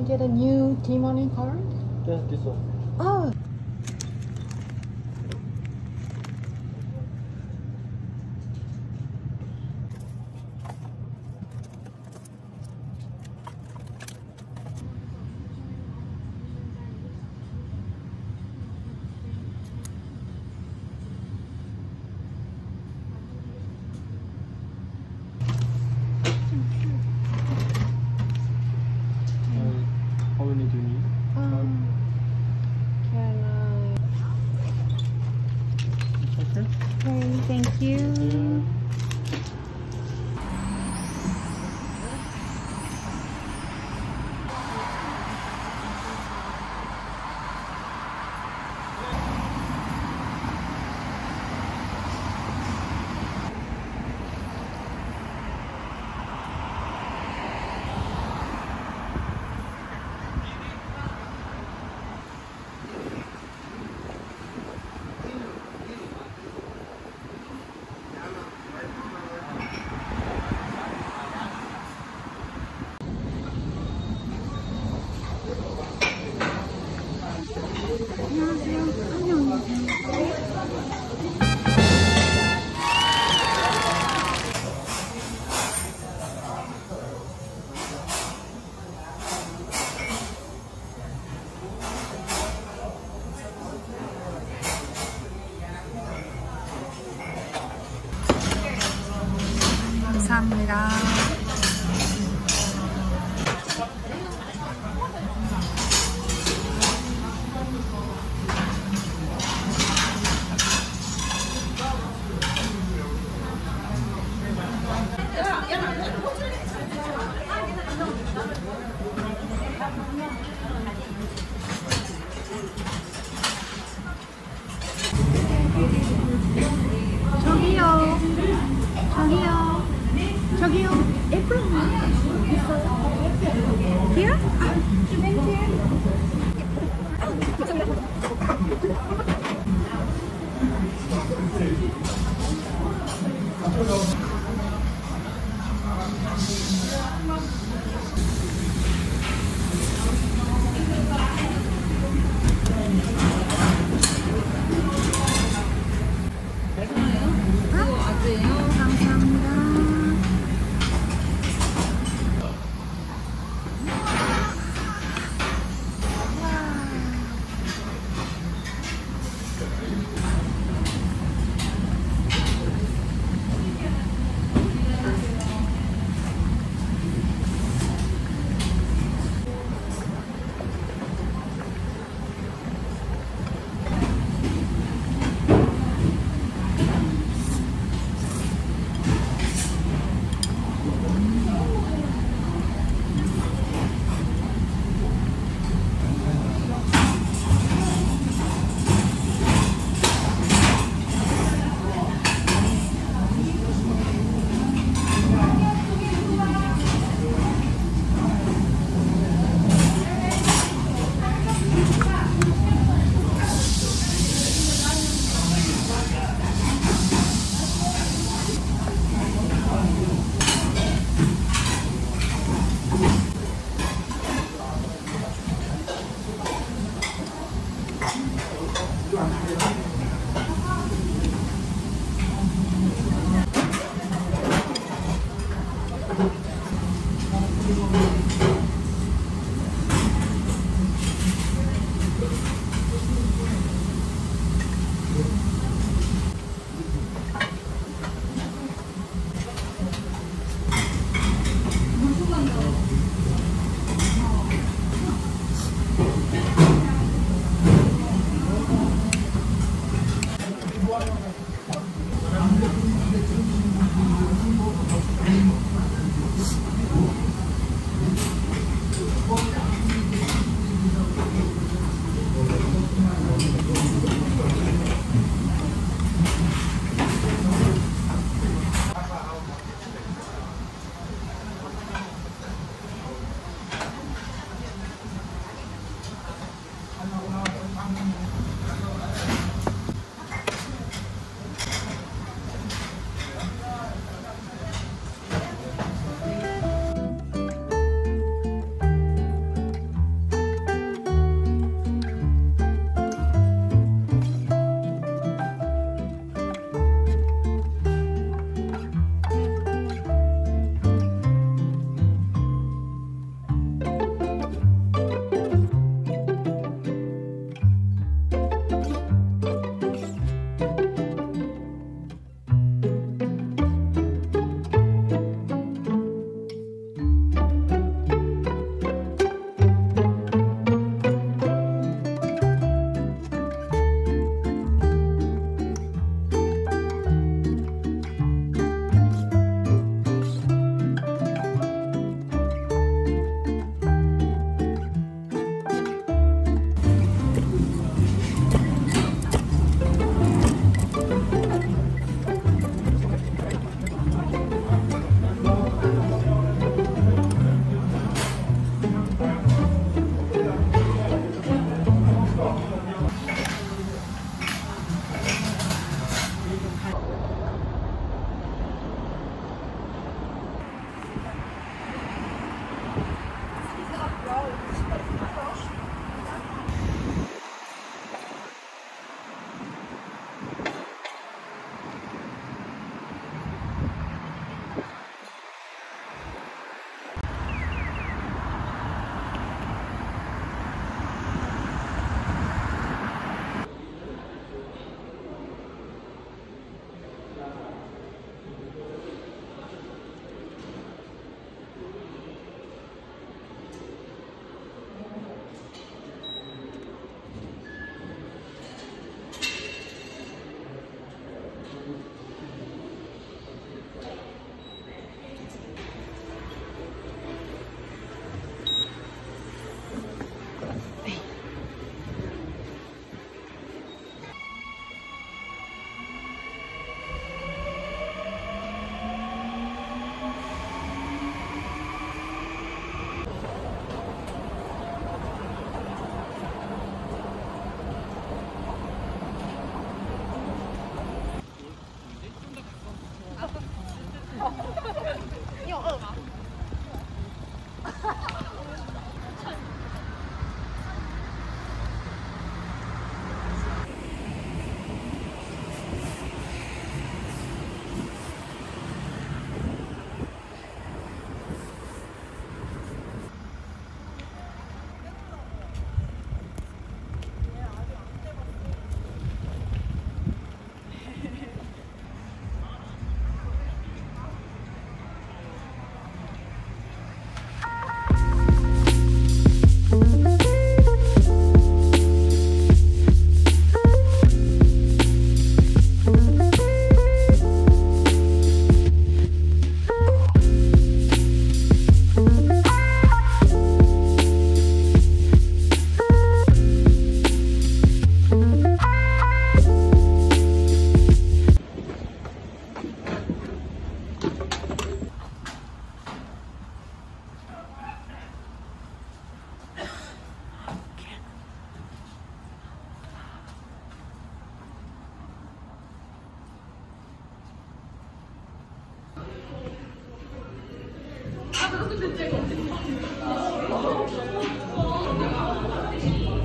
I get a new T-Money card? Just this one. Oh! Thank you. 감사합니다. 저기요, 애플 있어요? Here?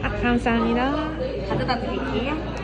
아, 감사합니다. 가져다 드릴게요.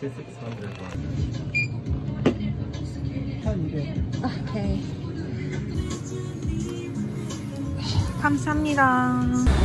To 600 Okay. 감사합니다.